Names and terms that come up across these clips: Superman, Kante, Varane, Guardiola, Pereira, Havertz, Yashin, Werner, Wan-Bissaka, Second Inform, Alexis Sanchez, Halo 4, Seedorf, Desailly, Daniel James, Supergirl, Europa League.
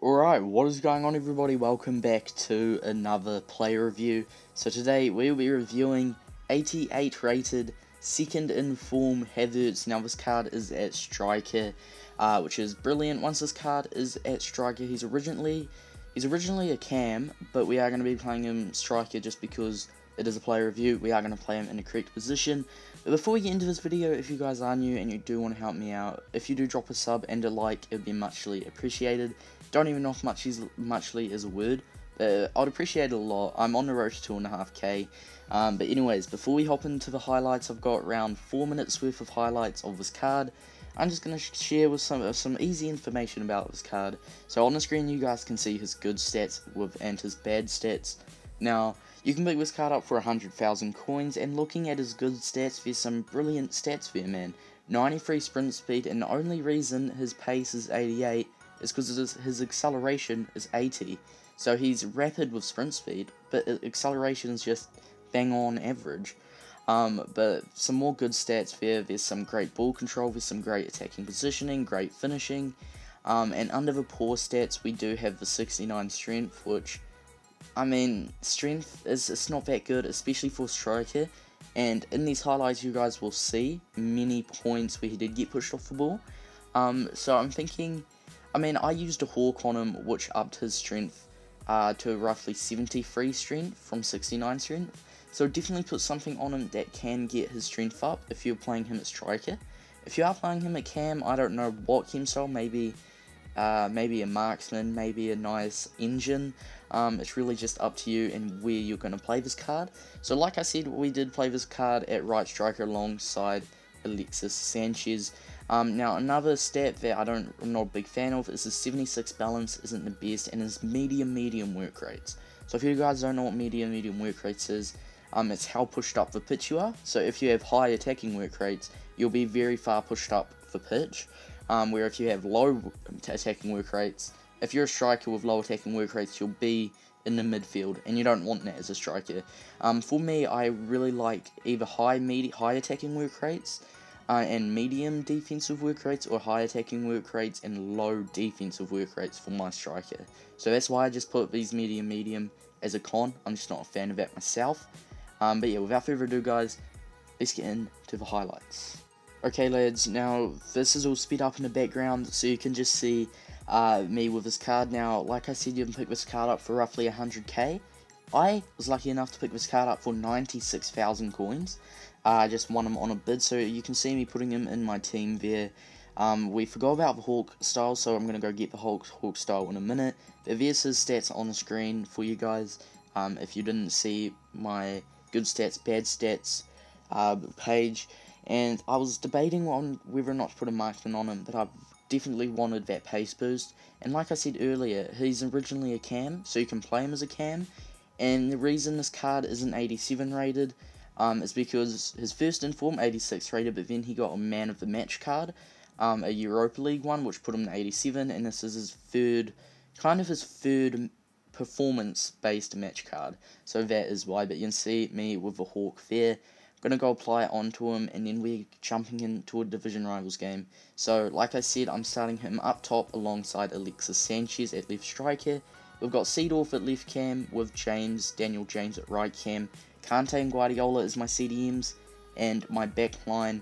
Alright, what is going on everybody? Welcome back to another player review. So today we'll be reviewing 88 rated second in form Havertz. Now this card is at striker, which is brilliant. Once this card is at striker, he's originally a cam, but we are going to be playing him striker just because it is a player review. We are going to play him in the correct position. But before we get into this video, if you guys are new and you do want to help me out, if you do drop a sub and a like, it would be muchly appreciated. Don't even know if muchly is a word, but I'd appreciate it a lot. I'm on the road to 2.5k. But anyways, before we hop into the highlights, I've got around 4 minutes worth of highlights of this card. I'm just going to share with some easy information about this card. So on the screen you guys can see his good stats and his bad stats. Now, you can pick this card up for 100,000 coins, and looking at his good stats, there's some brilliant stats there, man. 93 sprint speed, and the only reason his pace is 88 is because his acceleration is 80. So he's rapid with sprint speed, but acceleration is just bang on average. But some more good stats there. There's some great ball control, there's some great attacking positioning, great finishing. And under the poor stats, we do have the 69 strength, which, I mean, strength is not that good, especially for striker. And in these highlights, you guys will see many points where he did get pushed off the ball. So I'm thinking, I mean, I used a hawk on him, which upped his strength to roughly 73 strength from 69 strength. So definitely put something on him that can get his strength up if you're playing him at striker. If you are playing him at cam, I don't know what cam style, maybe a marksman, maybe a nice engine. It's really just up to you and where you're going to play this card. So like I said, we did play this card at right striker alongside Alexis Sanchez. Now another stat that I'm not a big fan of is his 76 balance isn't the best, and his medium work rates. So if you guys don't know what medium work rates is, it's how pushed up the pitch you are. So if you have high attacking work rates, you'll be very far pushed up the pitch. Where if you have low attacking work rates, if you're a striker with low attacking work rates, you'll be in the midfield, and you don't want that as a striker. For me, I really like either high attacking work rates and medium defensive work rates, or high attacking work rates and low defensive work rates for my striker. So that's why I just put these medium as a con. I'm just not a fan of that myself. But yeah, without further ado guys, let's get into the highlights. Okay lads, now this is all sped up in the background so you can just see me with this card. Now like I said, you can pick this card up for roughly 100k. I was lucky enough to pick this card up for 96,000 coins. I just won him on a bid, so you can see me putting him in my team there. We forgot about the Hawk style, so I'm going to go get the Hawk style in a minute. But there's his stats on the screen for you guys. If you didn't see my good stats, bad stats page. And I was debating on whether or not to put a marksman on him, but I definitely wanted that pace boost. And like I said earlier, he's originally a cam, so you can play him as a cam. And the reason this card isn't 87 rated is because his first inform 86 rated, but then he got a man of the match card, a Europa League one, which put him to 87. And this is his third performance based match card. So that is why. But you can see me with a hawk there. Gonna go apply it onto him, and then we're jumping into a division rivals game. So like I said, I'm starting him up top alongside Alexis Sanchez at left striker. We've got Seedorf at left cam with Daniel James at right cam. Kante and Guardiola is my CDMs, and my back line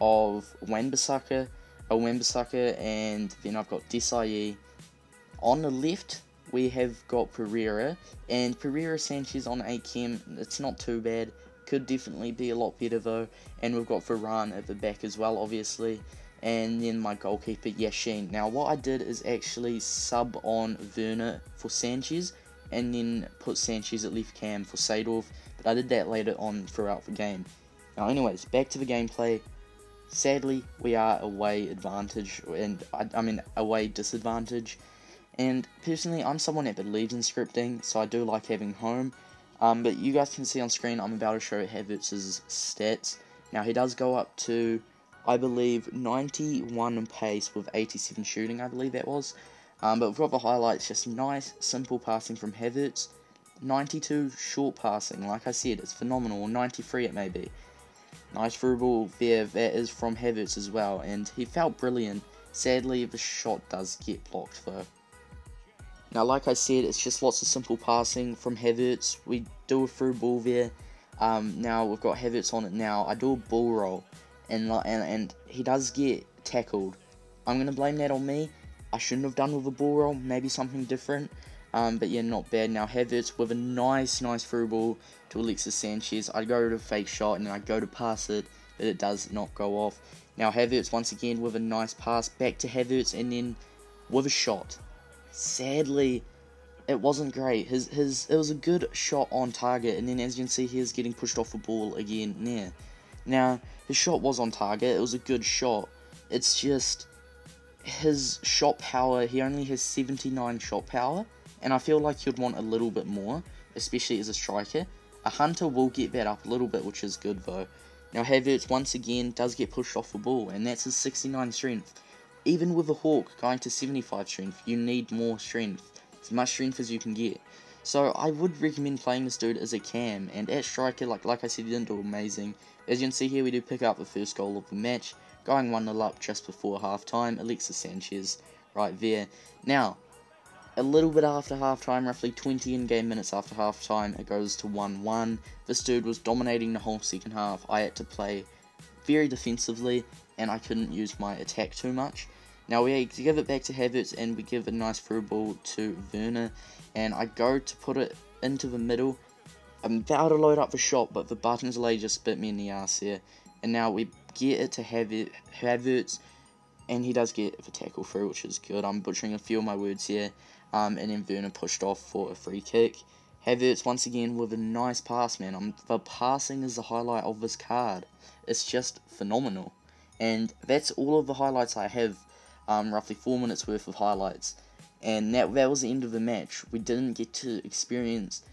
of Wan-Bissaka, and then I've got Desailly. On the left we have got Pereira, and Pereira Sanchez on 8 cam. It's not too bad. Could definitely be a lot better though. And we've got Varane at the back as well, obviously, and then my goalkeeper Yashin. Now what I did is actually sub on Werner for Sanchez, and then put Sanchez at left cam for Seedorf, but I did that later on throughout the game. Now anyways, back to the gameplay. Sadly we are away advantage, and I mean away disadvantage, and personally I'm someone that believes in scripting, so I do like having home. But you guys can see on screen, I'm about to show Havertz's stats. Now he does go up to, I believe, 91 pace with 87 shooting, I believe that was. But we've got the highlights, just nice, simple passing from Havertz. 92 short passing, like I said, it's phenomenal, 93 it may be. Nice through ball there, that is from Havertz as well, and he felt brilliant. Sadly, the shot does get blocked though. Now, like I said, it's just lots of simple passing from Havertz. We do a through ball there. Now we've got Havertz on it now. I do a ball roll, and he does get tackled. I'm going to blame that on me. I shouldn't have done with a ball roll. Maybe something different. But yeah, not bad. Now Havertz with a nice through ball to Alexis Sanchez. I go to fake shot and then I go to pass it, but it does not go off. Now Havertz once again with a nice pass back to Havertz and then with a shot. Sadly, it wasn't great. It was a good shot on target, and then as you can see, he is getting pushed off the ball again. Yeah. Now his shot was on target. It was a good shot. It's just his shot power. He only has 79 shot power. And I feel like you'd want a little bit more, especially as a striker. A hunter will get that up a little bit, which is good though. Now Havertz once again does get pushed off the ball, and that's his 69 strength. Even with a hawk going to 75 strength, you need more strength. As much strength as you can get. So I would recommend playing this dude as a cam, and at striker, like I said, he didn't do amazing. As you can see here, we do pick up the first goal of the match, going 1-0 up just before half time. Alexis Sanchez right there. Now, a little bit after half-time, roughly 20 in-game minutes after half-time, it goes to 1-1. This dude was dominating the whole second half. I had to play very defensively, and I couldn't use my attack too much. Now we give it back to Havertz, and we give a nice through ball to Werner, and I go to put it into the middle. I'm about to load up the shot, but the button delay just spit me in the ass here. And now we get it to Havertz, and he does get the tackle through, which is good. I'm butchering a few of my words here. And then Werner pushed off for a free kick. Havertz once again with a nice pass, man. The passing is the highlight of this card. It's just phenomenal. And that's all of the highlights I have. Roughly 4 minutes worth of highlights. And that was the end of the match. We didn't get to experience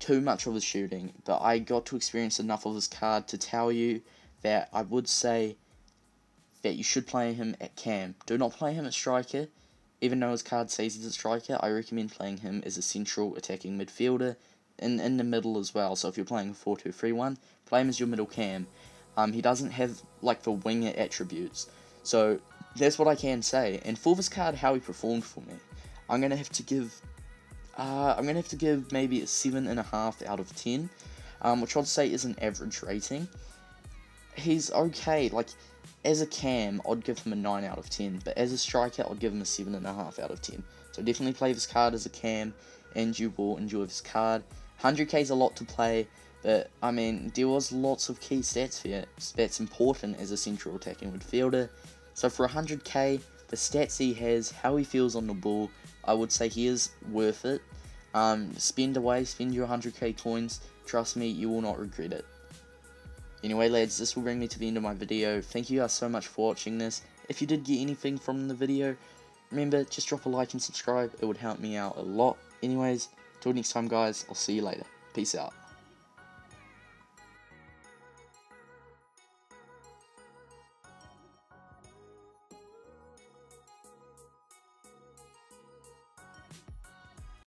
too much of his shooting, but I got to experience enough of his card to tell you that I would say that you should play him at cam. Do not play him at striker. Even though his card says he's a striker, I recommend playing him as a central attacking midfielder, in the middle as well. So if you're playing a 4-2-3-1, play him as your middle cam. He doesn't have, like, the winger attributes. So that's what I can say. And for this card, how he performed for me, I'm going to have to give maybe a 7.5 out of 10, which I'd say is an average rating. He's okay, like, as a cam, I'd give him a 9 out of 10, but as a striker, I'd give him a 7.5 out of 10. So definitely play this card as a cam, and you will enjoy this card. 100k is a lot to play, but, I mean, there was lots of key stats here that's important as a central attacking midfielder. So for 100k, the stats he has, how he feels on the ball, I would say he is worth it. Spend your 100k coins. Trust me, you will not regret it. Anyway, lads, this will bring me to the end of my video. Thank you guys so much for watching this. If you did get anything from the video, remember, just drop a like and subscribe. It would help me out a lot. Anyways, till next time, guys. I'll see you later. Peace out.